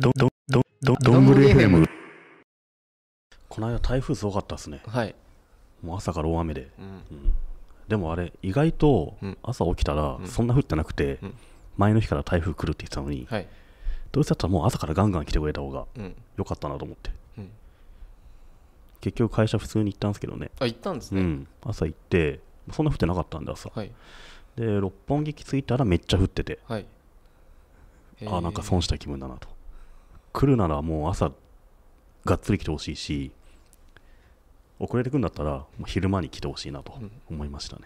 どんぐりFM。この間台風すごかったですね。はい。もう朝から大雨で。でもあれ意外と朝起きたらそんな降ってなくて、前の日から台風来るって言ってたのに、どうせだったらもう朝からガンガン来てくれた方が良かったなと思って。結局会社普通に行ったんですけどね。あ、行ったんですね。朝行ってそんな降ってなかったんで朝。で六本木着いたらめっちゃ降ってて、あ、なんか損した気分だなと。来るならもう朝がっつり来てほしいし、遅れてくるんだったら昼間に来てほしいなと思いましたね、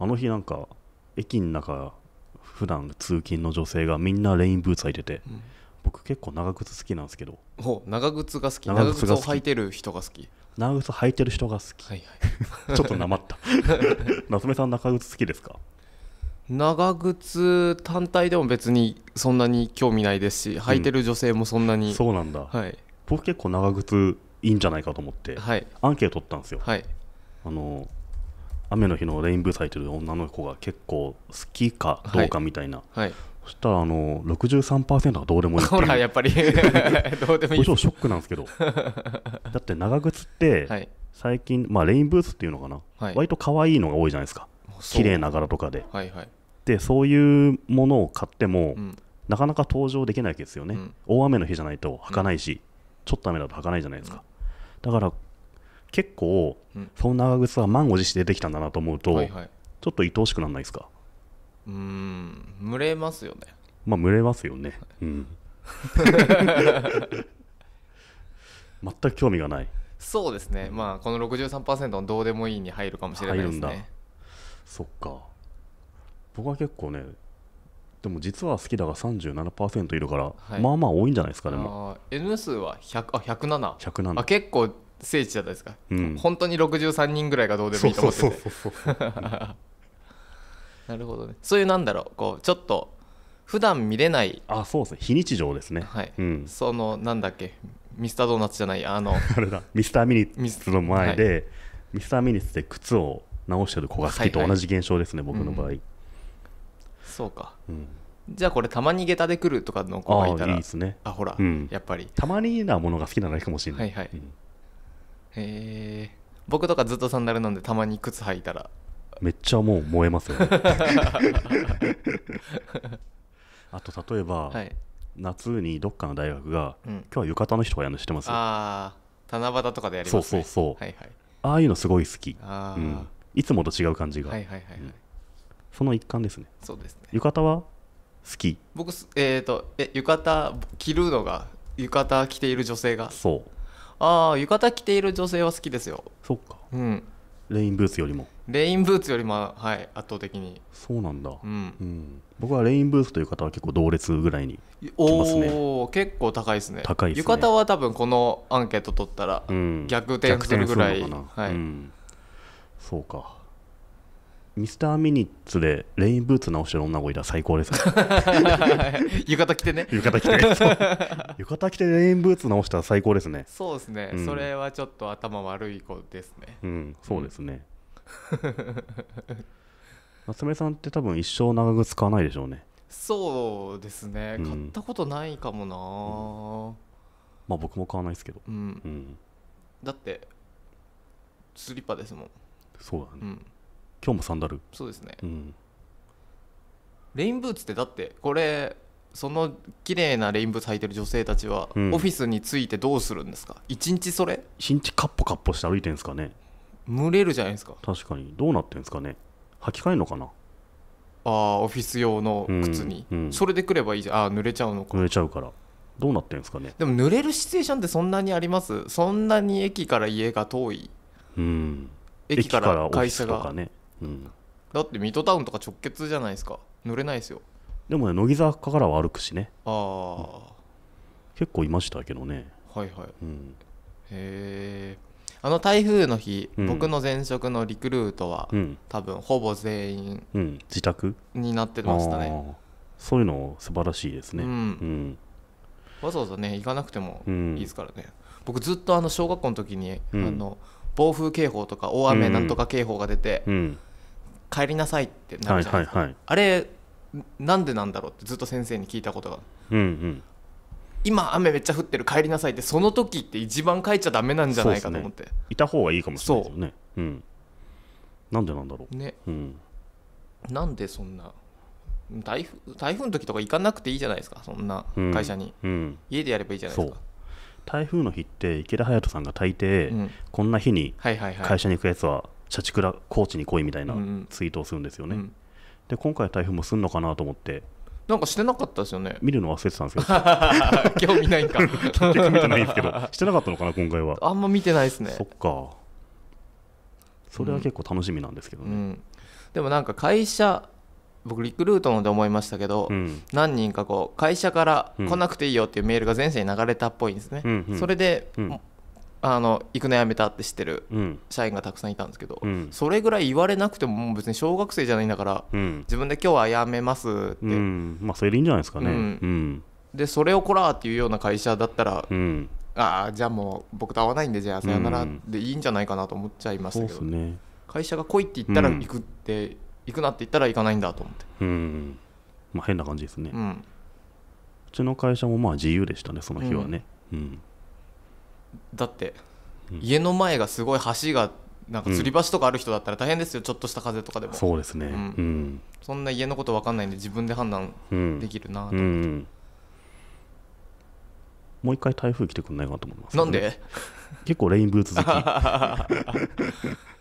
うん、あの日なんか駅の中普段通勤の女性がみんなレインブーツ履いてて、うん、僕結構長靴好きなんですけど、長靴が好き、長靴を履いてる人が好き、長靴履いてる人が好き、はいはい、ちょっとなまった夏目さん長靴好きですか？長靴単体でも別にそんなに興味ないですし、履いてる女性もそんなに、そうなんだ、はい、僕結構長靴いいんじゃないかと思って、アンケート取ったんですよ、雨の日のレインブーツ履いてる女の子が結構好きかどうかみたいな、そしたら63% がどうでもいいっていう、ほらやっぱりどうでもいい、これちょっとショックなんですけどだって長靴って最近、レインブーツっていうのかな、割と可愛いのが多いじゃないですか、綺麗な柄とかで、でそういうものを買っても、なかなか登場できないわけですよね、大雨の日じゃないと履かないし、ちょっと雨だと履かないじゃないですか、だから結構、その長靴は満を持して出てきたんだなと思うと、ちょっと愛おしくなんないですか？群れますよね。群れますよね、全く興味がない。そうですね、この 63% のどうでもいいに入るかもしれないですね。そっか、僕は結構ね、でも実は好きだが 37% いるから、まあまあ多いんじゃないですかね。N 数は107、結構聖地じゃないですか、本当に63人ぐらいがどうでもいいと思ってて、なるほどね。そういうなんだろう、こうちょっと普段見れない、あ、そうですね、非日常ですね、そのなんだっけ、ミスタードーナツじゃない、あれだ、ミスターミニッツの前で、ミスターミニッツで靴を直してる子が好きと同じ現象ですね、僕の場合。そうか、じゃあこれたまに下駄で来るとかの子がいたらいいですね。あ、ほらやっぱりたまになものが好きなのかもしれない。僕とかずっとサンダルなんで、たまに靴履いたらめっちゃもう燃えますよね。あと例えば夏にどっかの大学が今日は浴衣の日とかやるの知ってます？ああ、七夕とかでやりますね。そうそうそう、ああいうのすごい好き、いつもと違う感じが、その一環ですね。そうですね。浴衣は好き？僕、浴衣着るのが、浴衣着ている女性が、ああ、浴衣着ている女性は好きですよ。そっか、レインブーツよりも、はい、圧倒的に。そうなんだ、僕はレインブーツという方は結構同列ぐらいにきますね。おお、結構高いですね。高いですね。浴衣は多分このアンケート取ったら逆転するぐらい、そうか。ミスターミニッツでレインブーツ直してる女の子いたら最高ですね。浴衣着てね。浴衣着てレインブーツ直したら最高ですね。そうですね。それはちょっと頭悪い子ですね。そうですね。夏目さんって多分一生長靴買わないでしょうね。そうですね。買ったことないかもな。僕も買わないですけど。だってスリッパですもん。そうだね。今日もサンダル。そうですね、レインブーツってだってこれ、その綺麗なレインブーツ履いてる女性たちはオフィスについてどうするんですか？一日それ、一日カッポカッポして歩いてるんですかね。蒸れるじゃないですか。確かに。どうなってるんですかね。履き替えるのかな。ああ、オフィス用の靴に、それで来ればいいじゃん。ああ、濡れちゃうのか。濡れちゃうからどうなってるんですかね。でも濡れるシチュエーションってそんなにあります？そんなに駅から家が遠い、駅から会社がね、だってミッドタウンとか直結じゃないですか。濡れないですよ。でもね、乃木坂からは歩くしね。結構いましたけどね。あの台風の日、僕の前職のリクルートは多分ほぼ全員自宅になってましたね。そういうの素晴らしいですね。わざわざね、行かなくてもいいですからね。僕ずっと小学校の時に暴風警報とか大雨なんとか警報が出て、帰りなさいってなるじゃないですか。あれなんでなんだろうってずっと先生に聞いたことが、今雨めっちゃ降ってる帰りなさいってその時って一番書いちゃダメなんじゃないかと思って、ね、いた方がいいかもしれないですよね。そう、うん、なんでなんだろうね、うん、なんでそんな台風の時とか行かなくていいじゃないですか、そんな会社に、うんうん、家でやればいいじゃないですか。台風の日って池田勇人さんが大抵、うん、こんな日に会社に行くやつは社畜ら高知に来いみたいなツイートをするんですよね、うんうん、で今回台風もすんのかなと思ってなんかしてなかったですよね。見るの忘れてたんですけど興味ないんか結局見てないんですけどしてなかったのかな今回は。あんま見てないですね。そっか、それは結構楽しみなんですけどね、うんうん、でもなんか会社僕リクルートので思いましたけど、うん、何人かこう会社から来なくていいよっていうメールが全社に流れたっぽいんですね、うんうん、それで、うん、行くのやめたって知ってる社員がたくさんいたんですけど、うん、それぐらい言われなくても、 もう別に小学生じゃないんだから、うん、自分で今日はやめますって、うん、まあそれでいいんじゃないですかね、うんうん、でそれをこらーっていうような会社だったら、うん、じゃあもう僕と会わないんでじゃあさよならでいいんじゃないかなと思っちゃいましたけど、そうですね、会社が来いって言ったら行くって、うん、行くなって言ったら行かないんだと思って、うん、まあ、変な感じですね、うん、うちの会社もまあ自由でしたねその日はね、うんうん、だって、うん、家の前がすごい橋がなんか吊り橋とかある人だったら大変ですよ、うん、ちょっとした風とかでも。そうですね、うんうん、そんな家のこと分かんないんで自分で判断できるなと思って、うんうん、もう一回台風来てくんないかなと思います、ね、なんで結構レインブーツ好き